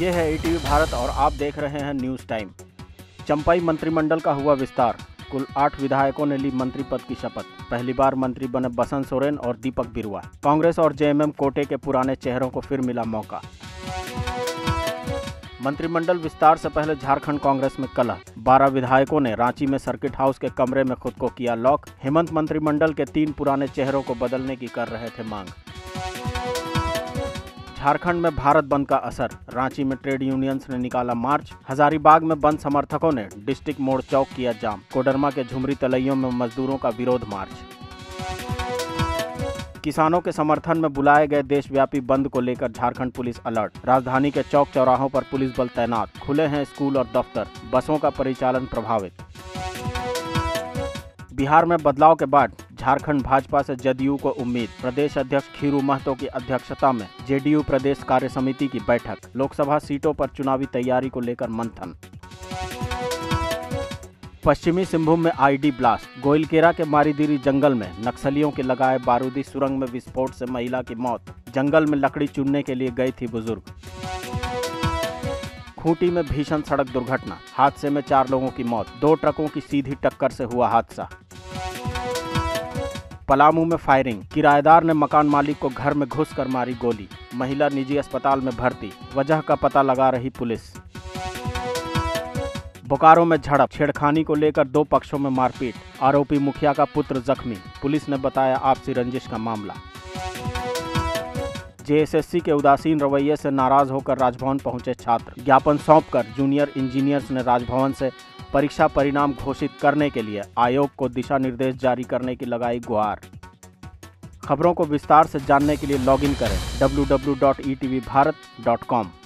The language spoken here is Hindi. ये है एटीवी भारत और आप देख रहे हैं न्यूज़ टाइम। चंपाई मंत्रिमंडल का हुआ विस्तार, कुल 8 विधायकों ने ली मंत्री पद की शपथ। पहली बार मंत्री बने बसंत सोरेन और दीपक बिरुआ। कांग्रेस और जेएमएम कोटे के पुराने चेहरों को फिर मिला मौका। मंत्रिमंडल विस्तार से पहले झारखंड कांग्रेस में कलह, 12 विधायकों ने रांची में सर्किट हाउस के कमरे में खुद को किया लॉक। हेमंत मंत्रिमंडल के 3 पुराने चेहरों को बदलने की कर रहे थे मांग। झारखंड में भारत बंद का असर, रांची में ट्रेड यूनियंस ने निकाला मार्च। हजारीबाग में बंद समर्थकों ने डिस्ट्रिक्ट मोड़ चौक किया जाम। कोडरमा के झुमरी तलैयों में मजदूरों का विरोध मार्च। किसानों के समर्थन में बुलाए गए देशव्यापी बंद को लेकर झारखंड पुलिस अलर्ट। राजधानी के चौक चौराहों पर पुलिस बल तैनात, खुले हैं स्कूल और दफ्तर, बसों का परिचालन प्रभावित। बिहार में बदलाव के बाद झारखंड भाजपा से जदयू को उम्मीद। प्रदेश अध्यक्ष खीरू महतो की अध्यक्षता में जेडीयू प्रदेश कार्य समिति की बैठक। लोकसभा सीटों पर चुनावी तैयारी को लेकर मंथन। पश्चिमी सिंहभूम में आईडी ब्लास्ट, गोइलकेरा के मारीदीरी जंगल में नक्सलियों के लगाए बारूदी सुरंग में विस्फोट से महिला की मौत। जंगल में लकड़ी चुनने के लिए गई थी बुजुर्ग। खूंटी में भीषण सड़क दुर्घटना, हादसे में 4 लोगों की मौत, 2 ट्रकों की सीधी टक्कर से हुआ हादसा। पलामू में फायरिंग, किराएदार ने मकान मालिक को घर में घुसकर मारी गोली। महिला निजी अस्पताल में भर्ती, वजह का पता लगा रही पुलिस। बोकारो में झड़प, छेड़खानी को लेकर 2 पक्षों में मारपीट, आरोपी मुखिया का पुत्र जख्मी, पुलिस ने बताया आपसी रंजिश का मामला। JSSC के उदासीन रवैये से नाराज होकर राजभवन पहुंचे छात्र, ज्ञापन सौंपकर जूनियर इंजीनियर्स ने राजभवन से परीक्षा परिणाम घोषित करने के लिए आयोग को दिशा निर्देश जारी करने की लगाई गुहार। खबरों को विस्तार से जानने के लिए लॉगिन करें www.etvbharat.com।